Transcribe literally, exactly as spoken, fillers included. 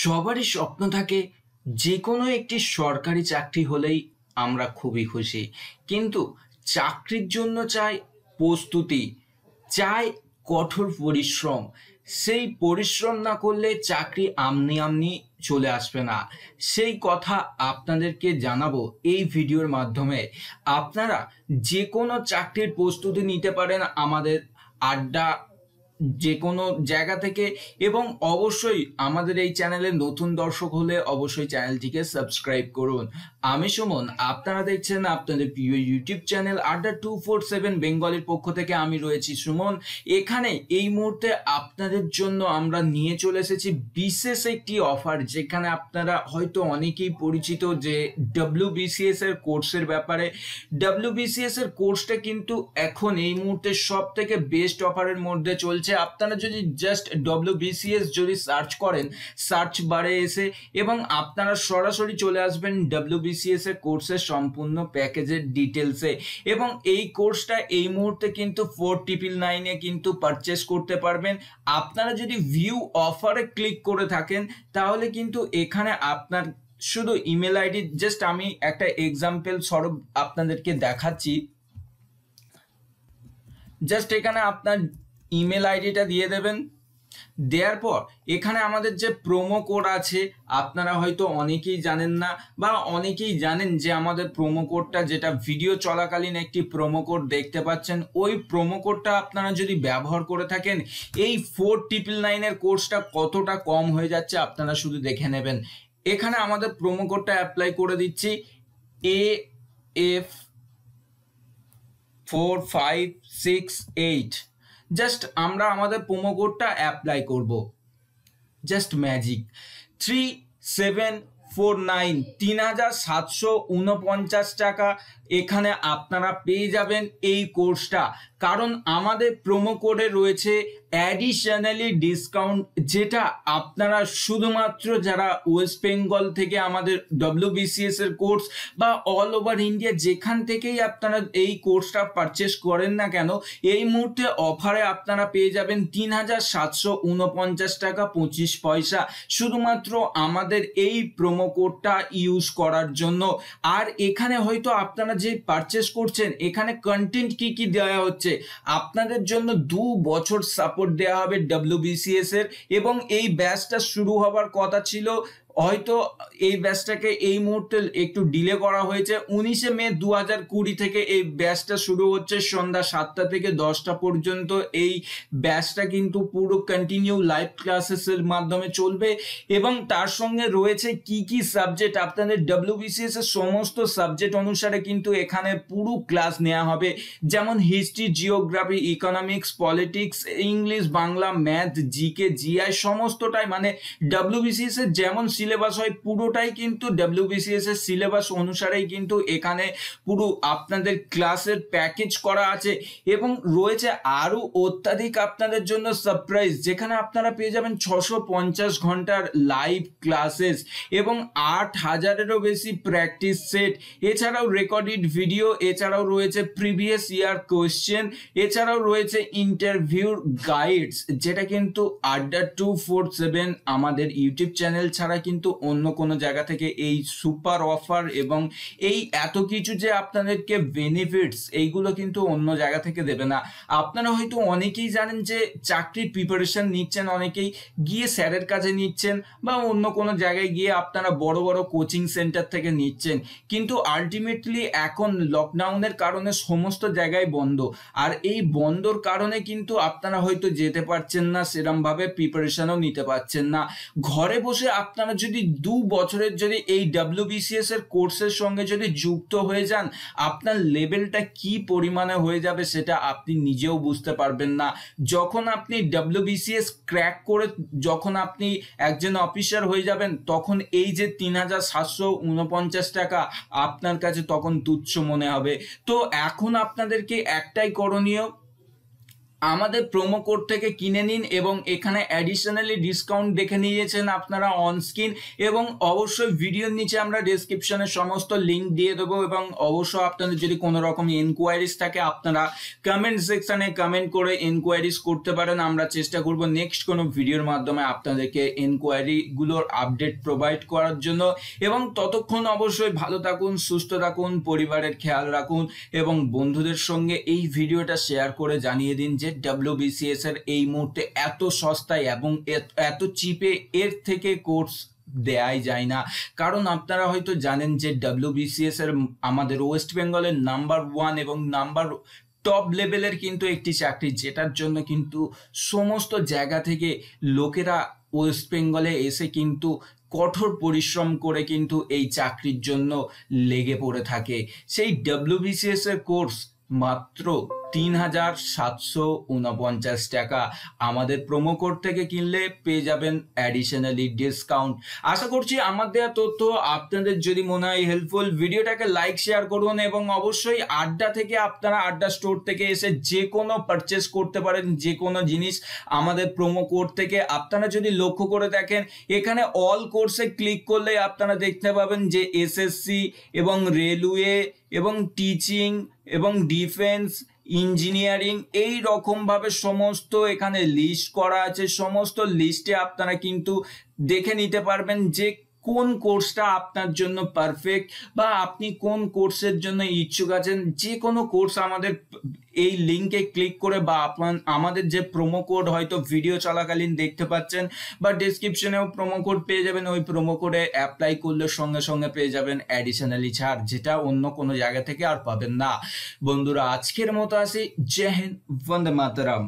সবারই স্বপ্ন থাকে যে কোনো একটি সরকারি চাকরি হলেই আমরা খুবই খুশি, কিন্তু চাকরির জন্য চাই প্রস্তুতি, চাই কঠোর পরিশ্রম। সেই পরিশ্রম না করলে চাকরি আমনি আমনি চলে আসবে না। সেই কথা আপনাদেরকে জানাবো এই ভিডিওর মাধ্যমে। আপনারা যে কোনো চাকরির প্রস্তুতি নিতে পারেন আমাদের আড্ডা যে কোনো জায়গা থেকে, এবং অবশ্যই আমাদের এই চ্যানেলে নতুন দর্শক হলে অবশ্যই চ্যানেলটিকে সাবস্ক্রাইব করুন। আমি সুমন, আপনারা দেখছেন আপনাদের প্রিয় YouTube channel Adda two four seven বেঙ্গলির পক্ষ থেকে আমি রয়েছি সুমন। এখানে এই মুহূর্তে আপনাদের জন্য আমরা নিয়ে চলে এসেছি বিশেষ একটি অফার, যেখানে আপনারা হয়তো অনেকেই পরিচিত যে ডব্লিউবিসিএস এর কোর্সের ব্যাপারে। ডব্লিউবিসিএস এর কোর্সটা কিন্তু এখন এই মুহূর্তে সব থেকে বেস্ট অফারের মধ্যে চলছে। আপনারা যদি জাস্ট ডব্লিউবিসিএস যদি সার্চ করেন সার্চ বারে এসে, এবং আপনারা সরাসরি চলে আসবেন ডব্লিউবিসিএস এর কোর্সের সম্পূর্ণ প্যাকেজের ডিটেলসে। এবং এই কোর্সটা এই মুহূর্তে কিন্তু ফোর ট্রিপল নাইনে কিন্তু পারচেস করতে পারবেন। আপনারা যদি ভিউ অফারে ক্লিক করে থাকেন তাহলে কিন্তু এখানে আপনার শুধু ইমেল আইডি, জাস্ট আমি একটা এক্সাম্পল স্বরূপ আপনাদেরকে দেখাচ্ছি। জাস্ট এখানে আপনার ইমেল আইডিটা দিয়ে দেবেন। দেওয়ার পর এখানে আমাদের যে প্রোমো কোড আছে, আপনারা হয়তো অনেকেই জানেন না বা অনেকেই জানেন যে আমাদের প্রোমো কোডটা, যেটা ভিডিও চলাকালীন একটি প্রোমো কোড দেখতে পাচ্ছেন, ওই প্রোমো কোডটা আপনারা যদি ব্যবহার করে থাকেন এই ফোর ট্রিপল নাইনের কোর্সটা কতটা কম হয়ে যাচ্ছে আপনারা শুধু দেখে নেবেন। এখানে আমাদের প্রোমো কোডটা অ্যাপ্লাই করে দিচ্ছি A F four five six eight. Just আমরা আমাদের প্রোমো কোডটা অ্যাপ্লাই করব, just magic three seven four nine তিন হাজার সাতশো উনপঞ্চাশ টাকা এখানে আপনারা পেয়ে যাবেন এই কোর্সটা। কারণ আমাদের প্রোমো কোডে রয়েছে অ্যাডিশনালি ডিসকাউন্ট, যেটা আপনারা শুধুমাত্র যারা ওয়েস্ট বেঙ্গল থেকে আমাদের ডব্লিউবিসিএস এর কোর্স বা অল ওভার ইন্ডিয়া যেখান থেকেই আপনারা এই কোর্সটা পারচেস করেন না কেন, এই মুহূর্তে অফারে আপনারা পেয়ে যাবেন তিন হাজার সাতশো উনপঞ্চাশ টাকা পঁচিশ পয়সা শুধুমাত্র আমাদের এই প্রোমো কোডটা ইউজ করার জন্য। আর এখানে হয়তো আপনারা যে পারচেস করছেন এখানে কন্টেন্ট কি কি দেওয়া হচ্ছে, আপনাদের জন্য দু বছর সাপোর্ট দেওয়া হবে ডব্লিউবিসিএস এর। এবং এই ব্যাচটা শুরু হবার কথা ছিল, হয়তো এই ব্যাচটাকে এই মুহূর্তে একটু ডিলে করা হয়েছে। উনিশে মে দু হাজার কুড়ি থেকে এই ব্যাচটা শুরু হচ্ছে সন্ধ্যা সাতটা থেকে দশটা পর্যন্ত। এই ব্যাচটা কিন্তু পুরো কন্টিনিউ লাইভ ক্লাসেসের মাধ্যমে চলবে, এবং তার সঙ্গে রয়েছে কি কি সাবজেক্ট, আপনাদের ডব্লিউবিসিএস এর সমস্ত সাবজেক্ট অনুসারে কিন্তু এখানে পুরো ক্লাস নেওয়া হবে। যেমন history, geography, economics, politics, English, Bangla, math, GK, GI সমস্তটাই, মানে ডব্লিউবিসিএস এর যেমন সিলেবাস হয় পুরোটাই কিন্তু ডব্লিউবিসিএস এর সিলেবাস অনুসারেই কিন্তু এখানে পুরো আপনাদের ক্লাসের প্যাকেজ করা আছে। এবং রয়েছে আরও অত্যাধিক আপনাদের জন্য সারপ্রাইজ, যেখানে আপনারা পেয়ে যাবেন ছশো পঞ্চাশ ঘন্টার লাইভ ক্লাসেস এবং আট হাজারেরও বেশি প্র্যাকটিস সেট। এছাড়াও রেকর্ডেড ভিডিও, এছাড়াও রয়েছে প্রিভিয়াস ইয়ার কোয়েশ্চেন, এছাড়াও রয়েছে ইন্টারভিউর গাইডস, যেটা কিন্তু আড্ডা টু ফোর সেভেন আমাদের ইউটিউব চ্যানেল ছাড়া কিন্তু অন্য কোনো জায়গা থেকে এই সুপার অফার এবং এই এত কিছু যে আপনাদেরকে বেনিফিটস, এইগুলো কিন্তু অন্য জায়গা থেকে দেবে না। আপনারা হয়তো অনেকেই জানেন যে চাকরির প্রিপারেশন নিচ্ছেন, অনেকেই গিয়ে স্যারের কাছে নিচ্ছেন বা অন্য কোনো জায়গায় গিয়ে আপনারা বড় বড় কোচিং সেন্টার থেকে নিচ্ছেন, কিন্তু আলটিমেটলি এখন লকডাউনের কারণে সমস্ত জায়গায় বন্ধ। আর এই বন্ধর কারণে কিন্তু আপনারা হয়তো যেতে পারছেন না, সেরমভাবে প্রিপারেশনও নিতে পারছেন না। ঘরে বসে আপনারা যদি দু বছরের যদি এই ডব্লিউবিসিএস এর কোর্সের সঙ্গে যদি যুক্ত হয়ে যান, আপনার লেভেলটা কি পরিমাণে হয়ে যাবে সেটা আপনি নিজেও বুঝতে পারবেন না। যখন আপনি ডব্লিউবিসিএস ক্র্যাক করে যখন আপনি একজন অফিসার হয়ে যাবেন, তখন এই যে তিন হাজার সাতশো উনপঞ্চাশ টাকা আপনার কাছে তখন তুচ্ছ মনে হবে। তো এখন আপনাদেরকে একটাই করণীয়, आमादे प्रोमो कोड थे के कीने नीन एवं एकाने एडिशनली डिस्काउंट देखे निये चेन आपनारा ऑन स्क्रीन एवं अवश्य वीडियो नीचे आम्रा डिस्क्रिप्शने समस्त लिंक दिए देबो एवं अवश्य आपनादेर जोदि कोनो रकम इनक्वायरिज थाके आपनारा कमेंट सेक्शने कमेंट करे इनक्वायरिज करते पारेन। आम्रा चेष्टा करब नेक्स्ट कोनो भिडियोर माध्यमे आपनादेरके इनक्वायरि गुलोर आपडेट प्रोवाइड करार जोन्नो एवं ततक्षण अवश्य भालो थाकुन सुस्थ थाकुन परिवारेर खेयाल राखुन एवं बंधुदेर संगे एई भिडियोटा शेयर करे जानिये दिन जे डब्ल्यूबीसीएस এর এই মুহূর্তে এত সস্তায় এবং এত চিপে এর থেকে কোর্স দেয়াই যায় না। কারণ আপনারা হয়তো জানেন যে ডব্লিউবিসিএস এর আমাদের ওয়েস্ট বেঙ্গলের নাম্বার ওয়ান এবং নাম্বার টপ লেভেলের কিন্তু একটি চাকরি, যেটার জন্য কিন্তু সমস্ত জায়গা থেকে লোকেরা ওয়েস্ট বেঙ্গলে এসে কিন্তু कठोर परिश्रम करे কিন্তু এই চাকরির জন্য লেগে পড়ে থাকে। সেই ডব্লিউবিসিএস এর কোর্স मात्र तीन हजार सातशो ऊनपंचाश टाका आमादेर प्रोमो कोड थेके किनले पेये जाबेन एडिशनली डिसकाउंट। आशा करछि आमादेर देया तथ्य आपनादेर जोदि मने हय हेल्पफुल, भिडियोटाके लाइक शेयर करुन एबं अवश्यई आड्डा थेके आपनारा आड्डा स्टोर थेके एसे जे कोनो पार्चेस करते पारेन जे कोनो जिनिस आमादेर प्रोमो कोड थेके। आपनारा जोदि लक्ष्य करे देखेन एखाने अल कोर्से क्लिक करलेई आपनारा देखते पाबेन जे एसएससी एबं रेलवे एबं टीचिंग एबं डिफेंस इंजिनियारिंग এই রকম ভাবে সমস্ত এখানে লিস্ট করা আছে। সমস্ত লিস্টে আপনারা কিন্তু দেখে নিতে পারবেন যে কোন কোর্সটা আপনার জন্য পারফেক্ট বা আপনি কোন কোর্সের জন্য ইচ্ছুক আছেন। যে কোনো কোর্স আমাদের এই লিংকে ক্লিক করে বা আপনার আমাদের যে প্রোমো কোড হয়তো ভিডিও চলাকালীন দেখতে পাচ্ছেন বা ডেসক্রিপশনেও প্রোমো কোড পেয়ে যাবেন, ওই প্রোমো কোডে অ্যাপ্লাই করলে সঙ্গে সঙ্গে পেয়ে যাবেন অ্যাডিশনালি ছাড়, যেটা অন্য কোনো জায়গা থেকে আর পাবেন না। বন্ধুরা আজকের মতো আসি, জয় হিন্দ, বন্দে মাতরম।